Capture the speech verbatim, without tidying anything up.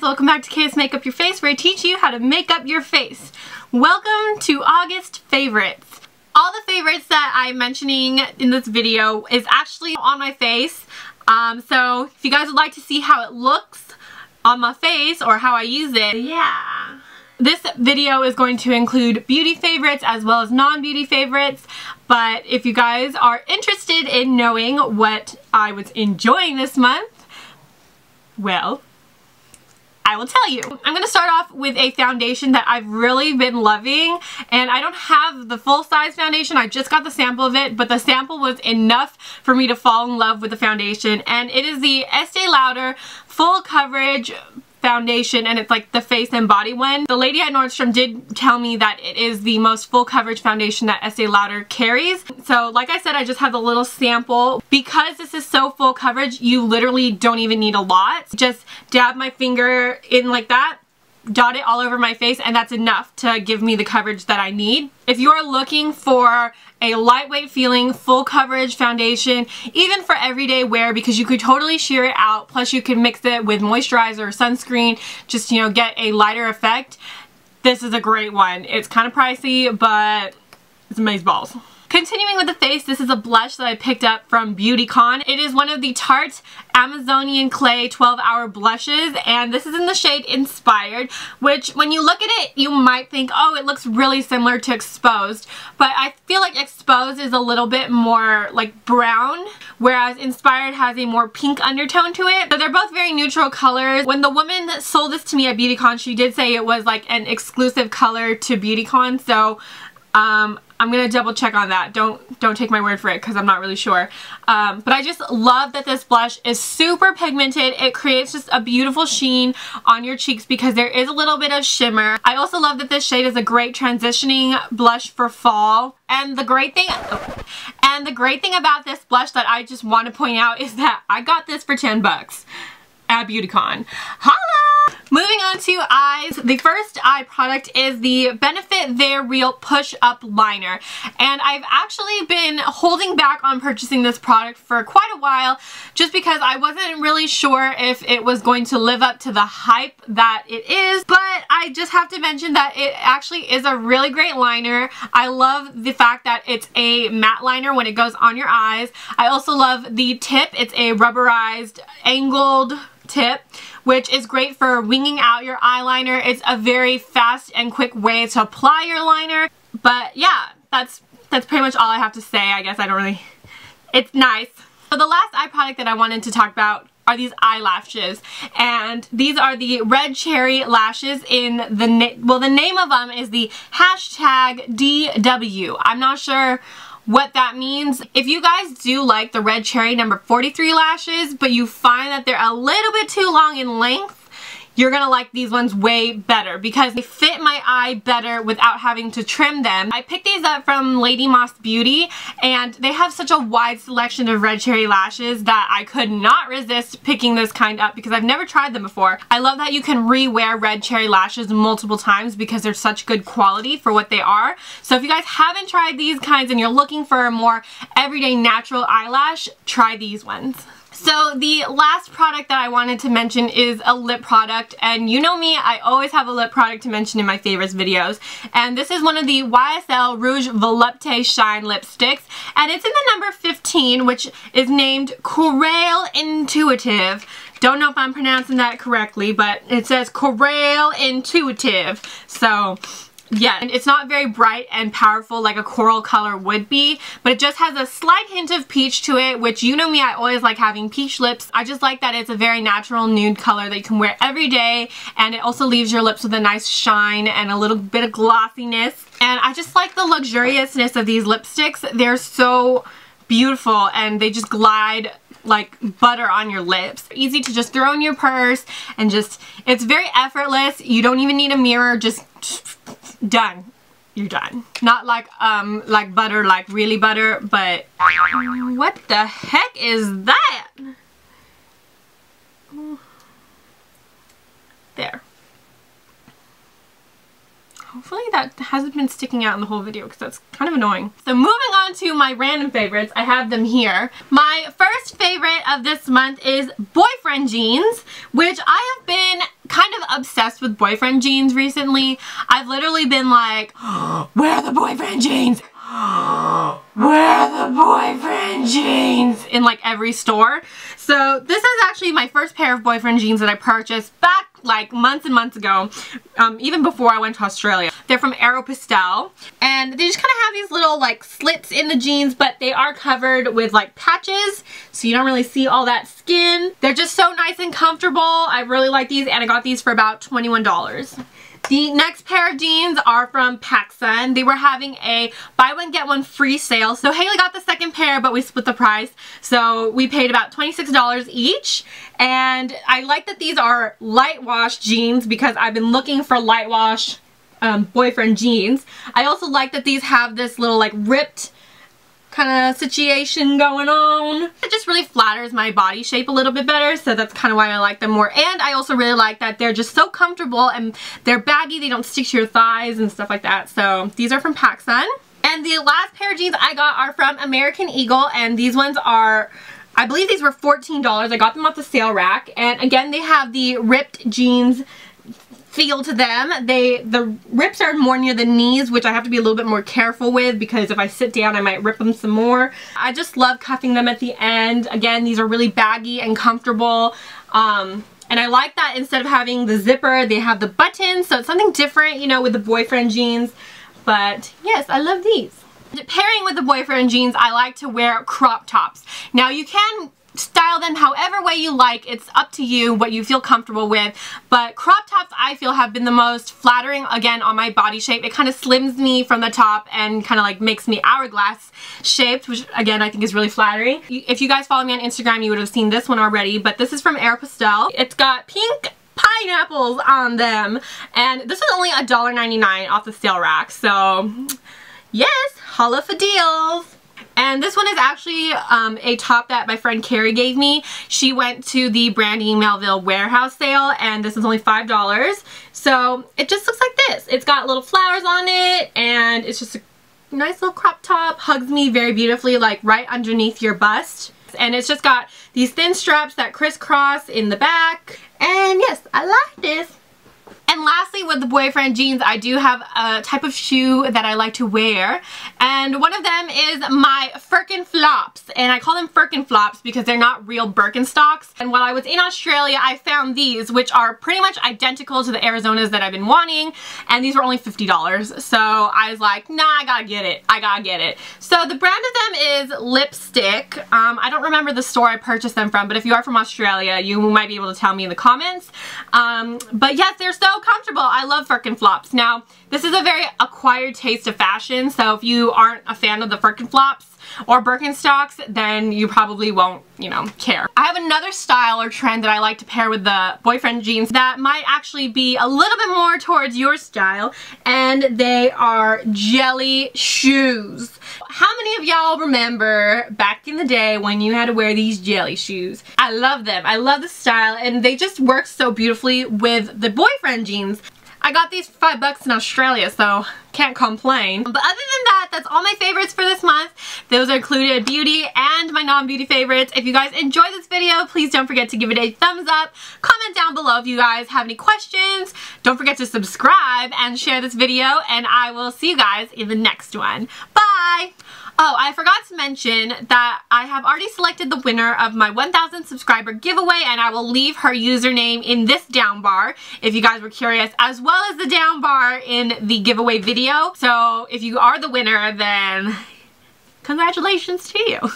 guys, welcome back to K S Makeup Your Face, where I teach you how to make up your face. Welcome to August favorites. All the favorites that I'm mentioning in this video is actually on my face. Um, so if you guys would like to see how it looks on my face or how I use it, yeah. This video is going to include beauty favorites as well as non-beauty favorites, but if you guys are interested in knowing what I was enjoying this month, well, I will tell you. I'm going to start off with a foundation that I've really been loving, and I don't have the full-size foundation. I just got the sample of it, but the sample was enough for me to fall in love with the foundation, and it is the Estee Lauder Full Coverage Foundation, and it's like the face and body one. The lady at Nordstrom did tell me that it is the most full coverage foundation that Estee Lauder carries. So like I said, I just have the little sample. Because this is so full coverage, you literally don't even need a lot. Just dab my finger in like that, dot it all over my face, and that's enough to give me the coverage that I need. If you are looking for a lightweight feeling full coverage foundation, even for everyday wear, because you could totally sheer it out, plus you can mix it with moisturizer or sunscreen, just, you know, get a lighter effect, this is a great one. It's kind of pricey, but it's amazeballs. Continuing with the face, this is a blush that I picked up from Beautycon. It is one of the Tarte Amazonian Clay twelve hour blushes, and this is in the shade Inspired, which when you look at it, you might think, oh, it looks really similar to Exposed, but I feel like Exposed is a little bit more like brown, whereas Inspired has a more pink undertone to it. So they're both very neutral colors. When the woman that sold this to me at Beautycon, she did say it was like an exclusive color to Beautycon, so um, I'm gonna double check on that. Don't don't take my word for it because I'm not really sure. Um, but I just love that this blush is super pigmented. It creates just a beautiful sheen on your cheeks because there is a little bit of shimmer. I also love that this shade is a great transitioning blush for fall. And the great thing, oh, and the great thing about this blush that I just want to point out is that I got this for ten bucks at Beautycon. Holla! Moving on to eyes, the first eye product is the Benefit They're Real Push Up Liner, and I've actually been holding back on purchasing this product for quite a while just because I wasn't really sure if it was going to live up to the hype that it is, but I just have to mention that it actually is a really great liner. I love the fact that it's a matte liner when it goes on your eyes. I also love the tip. It's a rubberized, angled tip, which is great for winging out your eyeliner. It's a very fast and quick way to apply your liner. But yeah, that's that's pretty much all I have to say. I guess I don't really... It's nice. So the last eye product that I wanted to talk about are these eyelashes, and these are the Red Cherry lashes in the... Well, the name of them is the hashtag D W. I'm not sure what that means. If you guys do like the Red Cherry number forty-three lashes, but you find that they're a little bit too long in length, you're gonna like these ones way better because they fit my eye better without having to trim them. I picked these up from Lady Moss Beauty, and they have such a wide selection of Red Cherry lashes that I could not resist picking this kind up because I've never tried them before. I love that you can re-wear Red Cherry lashes multiple times because they're such good quality for what they are. So if you guys haven't tried these kinds and you're looking for a more everyday natural eyelash, try these ones. So the last product that I wanted to mention is a lip product, and you know me, I always have a lip product to mention in my favorites videos, and this is one of the Y S L Rouge Volupte Shine lipsticks, and it's in the number fifteen, which is named Coral Intuitive. Don't know if I'm pronouncing that correctly, but it says Coral Intuitive, so... yeah, and it's not very bright and powerful like a coral color would be, but it just has a slight hint of peach to it, which you know me, I always like having peach lips. I just like that it's a very natural nude color that you can wear every day, and it also leaves your lips with a nice shine and a little bit of glossiness. And I just like the luxuriousness of these lipsticks. They're so beautiful, and they just glide like butter on your lips. Easy to just throw in your purse, and just, it's very effortless. You don't even need a mirror, just done. You're done. Not like um like butter, like really butter, but what the heck is that? There. Hopefully that hasn't been sticking out in the whole video because that's kind of annoying. So moving on to my random favorites, I have them here. My first favorite of this month is boyfriend jeans, which I have been kind of obsessed with boyfriend jeans recently. I've literally been like, oh, where are the boyfriend jeans? Oh, where are the boyfriend jeans? In like every store. So this is actually my first pair of boyfriend jeans that I purchased back like months and months ago, um, even before I went to Australia. They're from Aeropostale, and they just kind of have these little like slits in the jeans, but they are covered with like patches, so you don't really see all that skin. They're just so nice and comfortable. I really like these, and I got these for about twenty-one dollars. The next pair of jeans are from PacSun. They were having a buy one get one free sale. So Haley got the second pair, but we split the price. So we paid about twenty-six dollars each. And I like that these are light wash jeans because I've been looking for light wash um, boyfriend jeans. I also like that these have this little like ripped kind of situation going on. It just really flatters my body shape a little bit better, so that's kind of why I like them more. And I also really like that they're just so comfortable and they're baggy, they don't stick to your thighs and stuff like that. So these are from PacSun. And the last pair of jeans I got are from American Eagle, and these ones are, I believe these were fourteen dollars. I got them off the sale rack, and again they have the ripped jeans feel to them. They the rips are more near the knees, which I have to be a little bit more careful with because if I sit down I might rip them some more. I just love cuffing them at the end. Again, these are really baggy and comfortable, um, and I like that instead of having the zipper they have the buttons, so it's something different, you know, with the boyfriend jeans. But yes, I love these. Pairing with the boyfriend jeans, I like to wear crop tops. Now you can style them however way you like, it's up to you what you feel comfortable with, but crop tops I feel have been the most flattering, again, on my body shape. It kind of slims me from the top and kind of like makes me hourglass shaped, which again I think is really flattering. If you guys follow me on Instagram you would have seen this one already, but this is from Aeropostale. It's got pink pineapples on them, and this is only a dollar ninety-nine off the sale rack, so yes, holla for deals. And this one is actually um, a top that my friend Carrie gave me. She went to the Brandy Melville warehouse sale, and this is only five dollars. So it just looks like this. It's got little flowers on it, and it's just a nice little crop top. Hugs me very beautifully, like right underneath your bust. And it's just got these thin straps that crisscross in the back. And yes, I like this. And lastly, with the boyfriend jeans, I do have a type of shoe that I like to wear, and one of them is my Firkin flops, and I call them Firkin flops because they're not real Birkenstocks. And while I was in Australia, I found these, which are pretty much identical to the Arizonas that I've been wanting, and these were only fifty dollars. So I was like, nah, I gotta get it. I gotta get it. So the brand of them is Lipstick. Um, I don't remember the store I purchased them from, but if you are from Australia, you might be able to tell me in the comments. Um, but yes, they're so comfortable. I love Firkin flops. Now, this is a very acquired taste of fashion, so if you aren't a fan of the Firkin flops or Birkenstocks, then you probably won't, you know, care. I have another style or trend that I like to pair with the boyfriend jeans that might actually be a little bit more towards your style, and they are jelly shoes. How many of y'all remember back in the day when you had to wear these jelly shoes? I love them. I love the style, and they just work so beautifully with the boyfriend jeans. I got these for five bucks in Australia, so can't complain. But other than that, that's all my favorites for this month. Those are included beauty and my non-beauty favorites. If you guys enjoyed this video, please don't forget to give it a thumbs up. Comment down below if you guys have any questions. Don't forget to subscribe and share this video, and I will see you guys in the next one. Bye! Oh, I forgot to mention that I have already selected the winner of my one thousand subscriber giveaway, and I will leave her username in this down bar if you guys were curious, as well as the down bar in the giveaway video. So if you are the winner, then congratulations to you.